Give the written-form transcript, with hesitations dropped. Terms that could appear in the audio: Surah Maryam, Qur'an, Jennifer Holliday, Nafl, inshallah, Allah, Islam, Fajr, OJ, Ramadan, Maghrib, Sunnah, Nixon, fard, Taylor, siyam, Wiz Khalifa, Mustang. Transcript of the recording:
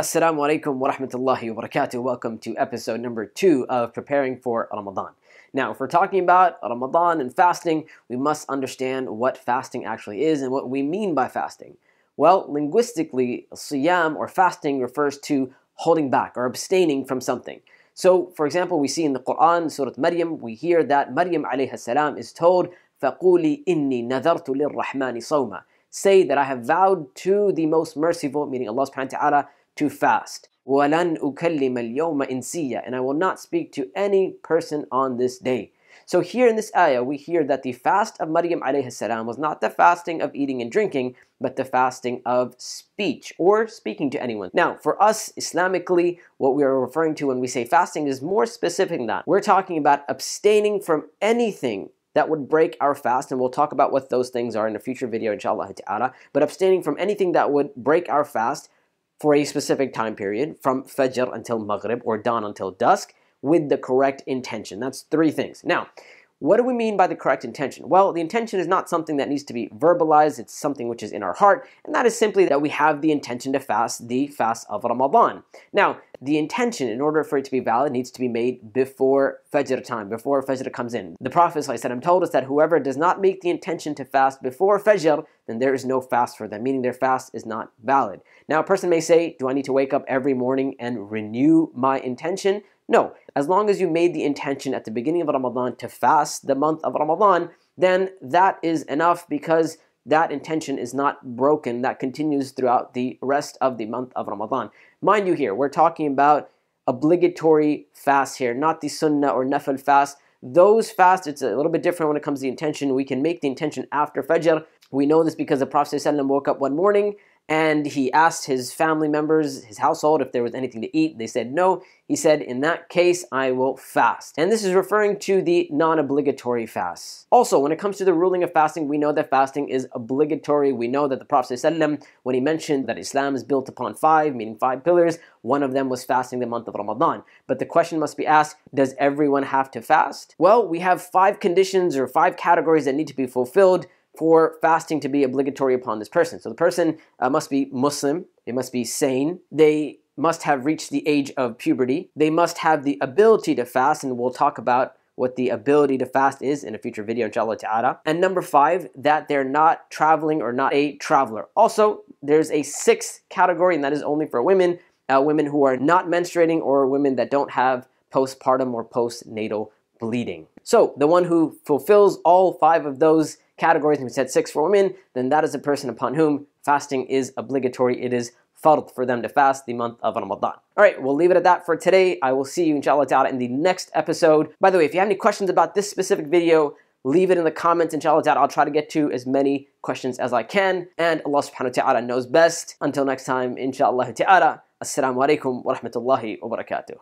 Assalamu alaikum wa rahmatullahi wa barakatuh. Welcome to episode number 2 of Preparing for Ramadan. Now, if we're talking about Ramadan and fasting, we must understand what fasting actually is and what we mean by fasting. Well, linguistically, siyam or fasting refers to holding back or abstaining from something. So, for example, we see in the Qur'an, Surah Maryam, we hear that Maryam alayha salam is told, فَقُولِي إِنِّي نَذَرْتُ لِلرَّحْمَنِ صَوْمًا. Say that I have vowed to the most merciful, meaning Allah subhanahu wa ta'ala, to fast. وَلَنْ أُكَلِّمَ الْيَوْمَ إِنْسِيًّا. And I will not speak to any person on this day. So here in this ayah, we hear that the fast of Maryam alayhi salam was not the fasting of eating and drinking, but the fasting of speech or speaking to anyone. Now, for us, Islamically, what we are referring to when we say fasting is more specific than that. We're talking about abstaining from anything that would break our fast, and we'll talk about what those things are in a future video, inshallah ta'ala, but abstaining from anything that would break our fast for a specific time period, from Fajr until Maghrib, or dawn until dusk, with the correct intention. That's 3 things. Now, what do we mean by the correct intention? Well, the intention is not something that needs to be verbalized, it's something which is in our heart, and that is simply that we have the intention to fast the fast of Ramadan. Now, the intention, in order for it to be valid, needs to be made before Fajr time, before Fajr comes in. The Prophet ﷺ told us that whoever does not make the intention to fast before Fajr, then there is no fast for them, meaning their fast is not valid. Now, a person may say, do I need to wake up every morning and renew my intention? No, as long as you made the intention at the beginning of Ramadan to fast the month of Ramadan, then that is enough, because that intention is not broken. That continues throughout the rest of the month of Ramadan. Mind you here, we're talking about obligatory fast here, not the Sunnah or Nafl fast. Those fasts, it's a little bit different when it comes to the intention. We can make the intention after Fajr. We know this because the Prophet ﷺ woke up one morning and he asked his family members, his household, if there was anything to eat. They said no. He said, in that case, I will fast. And this is referring to the non-obligatory fast. Also, when it comes to the ruling of fasting, we know that fasting is obligatory. We know that the Prophet ﷺ, when he mentioned that Islam is built upon 5, meaning 5 pillars, one of them was fasting the month of Ramadan. But the question must be asked, does everyone have to fast? Well, we have 5 conditions or 5 categories that need to be fulfilled for fasting to be obligatory upon this person. So the person must be Muslim, they must be sane, they must have reached the age of puberty, they must have the ability to fast, and we'll talk about what the ability to fast is in a future video, inshallah ta'ala. And number 5, that they're not traveling or not a traveler. Also, there's a 6th category, and that is only for women, women who are not menstruating or women that don't have postpartum or postnatal bleeding. So the one who fulfills all 5 of those categories, and we said 6 for women, then that is a person upon whom fasting is obligatory. It is fard for them to fast the month of Ramadan. All right, we'll leave it at that for today. I will see you, inshallah ta'ala, in the next episode. By the way, if you have any questions about this specific video, leave it in the comments, inshallah ta'ala. I'll try to get to as many questions as I can, and Allah subhanahu wa ta'ala knows best. Until next time, inshallah ta'ala, assalamu alaikum wa rahmatullahi wa barakatuh.